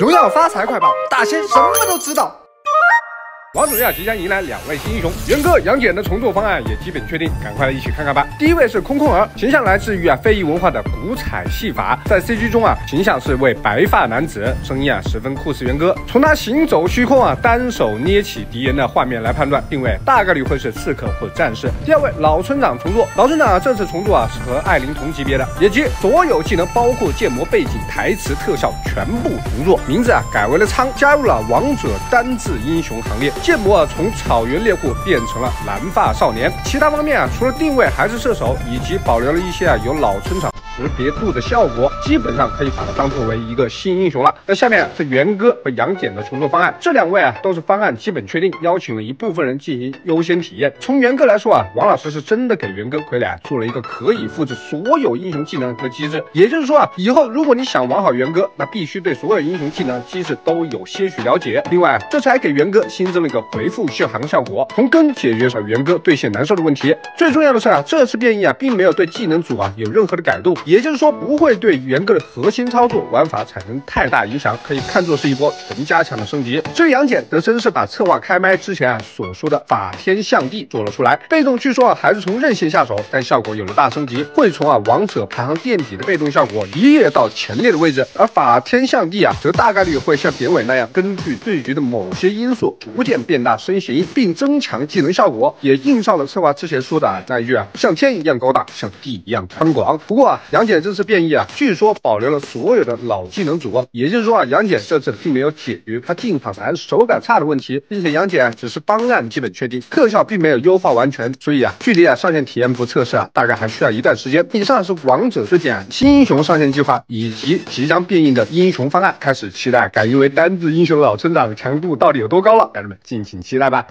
荣耀发财快报，大仙什么都知道。王者荣耀即将迎来两位新英雄，元哥、杨戬的重做方案也基本确定，赶快来一起看看吧。第一位是空空儿，形象来自于非遗文化的古彩戏法，在 CG 中形象是位白发男子，声音十分酷似元哥。从他行走虚空单手捏起敌人的画面来判断定位，大概率会是刺客或者战士。第二位老村长重做，老村长这次重做是和艾琳同级别的，也即所有技能包括建模、背景、台词、特效全部重做，名字改为了苍，加入了王者单字英雄行列。 剑魔从草原猎户变成了蓝发少年，其他方面除了定位还是射手，以及保留了一些有老村长识别度的效果，基本上可以把它当作为一个新英雄了。那下面是元哥和杨戬的重做方案，这两位都是方案基本确定，邀请了一部分人进行优先体验。从元哥来说王老师是真的给元哥傀儡做了一个可以复制所有英雄技能和机制，也就是说以后如果你想玩好元哥，那必须对所有英雄技能机制都有些许了解。另外这次还给元哥新增了。 一个回复续航效果，从根解决了元哥对线难受的问题。最重要的是这次变异并没有对技能组有任何的改动，也就是说不会对元哥的核心操作玩法产生太大影响，可以看作是一波纯加强的升级。至于杨戬则真是把策划开麦之前所说的法天象地做了出来，被动据说还是从任性下手，但效果有了大升级，会从王者排行垫底的被动效果一跃到前列的位置，而法天象地则大概率会像典韦那样，根据对局的某些因素逐渐 变大身形，并增强技能效果，也映照了策划之前说的那一句像天一样高大，像地一样宽广。不过杨戬这次变异据说保留了所有的老技能组，也就是说杨戬这次并没有解决他进场难、手感差的问题，并且杨戬只是方案基本确定，特效并没有优化完全，所以距离上线体验部测试大概还需要一段时间。以上是王者之剑新英雄上线计划以及即将变异的英雄方案，开始期待改名为单字英雄的老村长的强度到底有多高了，家人们 敬请期待吧。